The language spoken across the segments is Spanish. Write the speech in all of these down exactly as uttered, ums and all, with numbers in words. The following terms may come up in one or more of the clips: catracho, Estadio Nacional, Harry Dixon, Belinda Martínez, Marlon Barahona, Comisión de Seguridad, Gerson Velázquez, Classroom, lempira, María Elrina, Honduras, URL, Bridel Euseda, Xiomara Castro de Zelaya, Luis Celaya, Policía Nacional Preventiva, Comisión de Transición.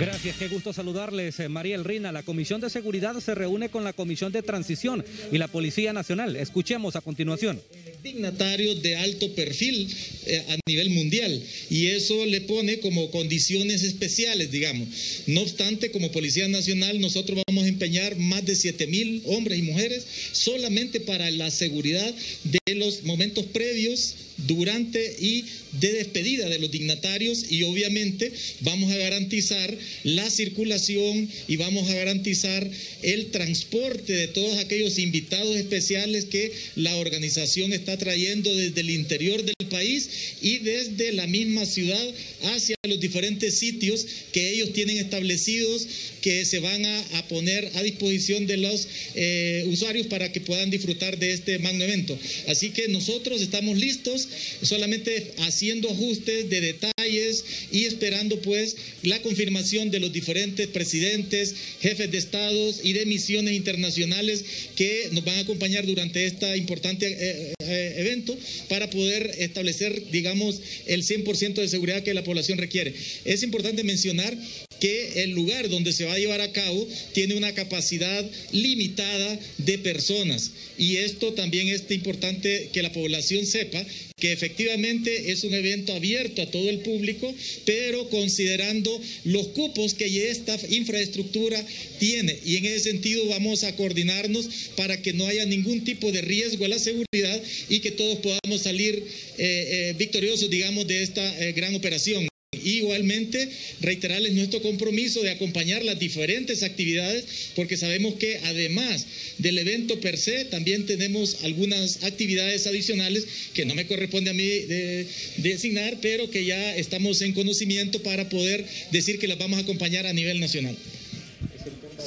Gracias, qué gusto saludarles. María Elrina, la Comisión de Seguridad se reúne con la Comisión de Transición y la Policía Nacional. Escuchemos a continuación. Dignatarios de alto perfil eh, a nivel mundial, y eso le pone como condiciones especiales, digamos. No obstante, como Policía Nacional nosotros vamos a empeñar más de siete mil hombres y mujeres solamente para la seguridad de los momentos previos, durante y de despedida de los dignatarios, y obviamente vamos a garantizar la circulación y vamos a garantizar el transporte de todos aquellos invitados especiales que la organización está trayendo desde el interior del país y desde la misma ciudad hacia los diferentes sitios que ellos tienen establecidos, que se van a, a poner a disposición de los eh, usuarios para que puedan disfrutar de este magno evento. Así que nosotros estamos listos, solamente haciendo ajustes de detalles y esperando pues la confirmación de los diferentes presidentes, jefes de estados y de misiones internacionales que nos van a acompañar durante este importante eh, eh, evento para poder establecer, digamos, el cien por ciento de seguridad que la población requiere. Es importante mencionar que el lugar donde se va a llevar a cabo tiene una capacidad limitada de personas, y esto también es importante que la población sepa que efectivamente es un evento abierto a todo el público, pero considerando los cupos que esta infraestructura tiene, y en ese sentido vamos a coordinarnos para que no haya ningún tipo de riesgo a la seguridad y que todos podamos salir eh, eh, victoriosos, digamos, de esta eh, gran operación. Igualmente, reiterarles nuestro compromiso de acompañar las diferentes actividades, porque sabemos que además del evento per se, también tenemos algunas actividades adicionales que no me corresponde a mí de, de designar, pero que ya estamos en conocimiento para poder decir que las vamos a acompañar a nivel nacional.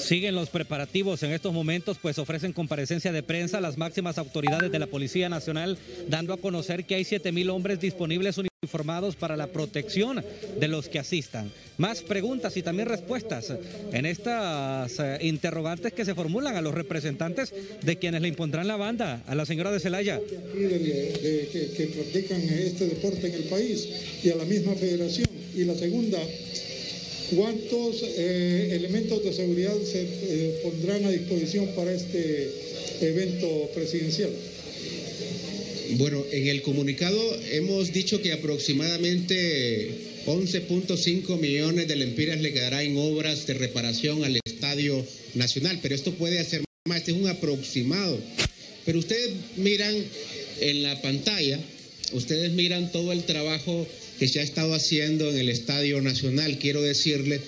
Siguen los preparativos en estos momentos, pues ofrecen comparecencia de prensa las máximas autoridades de la Policía Nacional, dando a conocer que hay siete mil hombres disponibles uniformados para la protección de los que asistan. Más preguntas y también respuestas en estas eh, interrogantes que se formulan a los representantes de quienes le impondrán la banda a la señora de Zelaya. De, de, de, que, que practican este deporte en el país y a la misma federación. Y la segunda, ¿cuántos eh, elementos de seguridad se eh, pondrán a disposición para este evento presidencial? Bueno, en el comunicado hemos dicho que aproximadamente once punto cinco millones de lempiras le quedará en obras de reparación al Estadio Nacional, pero esto puede hacer más, este es un aproximado. Pero ustedes miran en la pantalla, ustedes miran todo el trabajo que se ha estado haciendo en el Estadio Nacional. Quiero decirle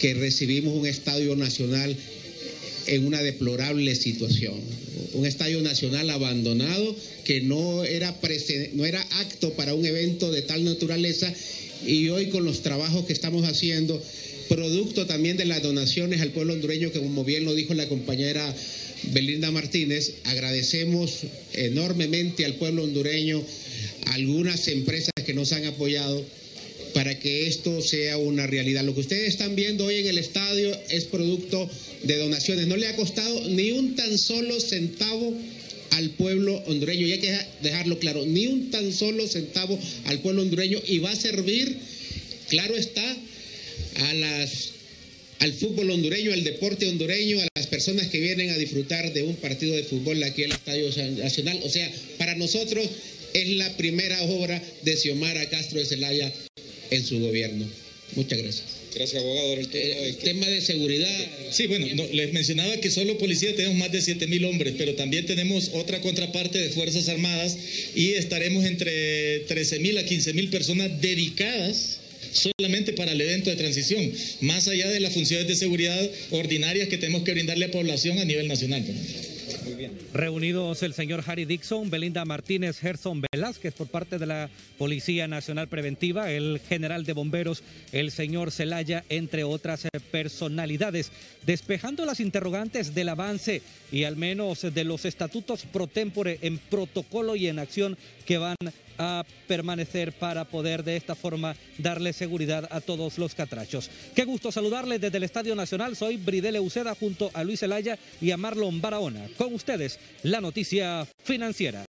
que recibimos un Estadio Nacional en una deplorable situación, un Estadio Nacional abandonado que no era, no era apto para un evento de tal naturaleza, y hoy con los trabajos que estamos haciendo, producto también de las donaciones al pueblo hondureño, que como bien lo dijo la compañera Belinda Martínez, agradecemos enormemente al pueblo hondureño, a algunas empresas que nos han apoyado para que esto sea una realidad. Lo que ustedes están viendo hoy en el estadio es producto de donaciones. No le ha costado ni un tan solo centavo al pueblo hondureño, y hay que dejarlo claro, ni un tan solo centavo al pueblo hondureño, y va a servir, claro está, a las... al fútbol hondureño, al deporte hondureño, a las personas que vienen a disfrutar de un partido de fútbol aquí en el Estadio Nacional. O sea, para nosotros es la primera obra de Xiomara Castro de Zelaya en su gobierno. Muchas gracias. Gracias, abogado. El tema, el tema de seguridad. Sí, bueno, no, les mencionaba que solo policía tenemos más de siete mil hombres, pero también tenemos otra contraparte de Fuerzas Armadas, y estaremos entre trece mil a quince mil personas dedicadas solamente para el evento de transición, más allá de las funciones de seguridad ordinarias que tenemos que brindarle a población a nivel nacional. Muy bien. Reunidos el señor Harry Dixon, Belinda Martínez, Gerson Velázquez por parte de la Policía Nacional Preventiva, el general de bomberos, el señor Zelaya, entre otras personalidades, despejando las interrogantes del avance y al menos de los estatutos pro tempore en protocolo y en acción que van a permanecer para poder de esta forma darle seguridad a todos los catrachos. Qué gusto saludarles desde el Estadio Nacional. Soy Bridel Euseda junto a Luis Celaya y a Marlon Barahona. Con ustedes, la noticia financiera.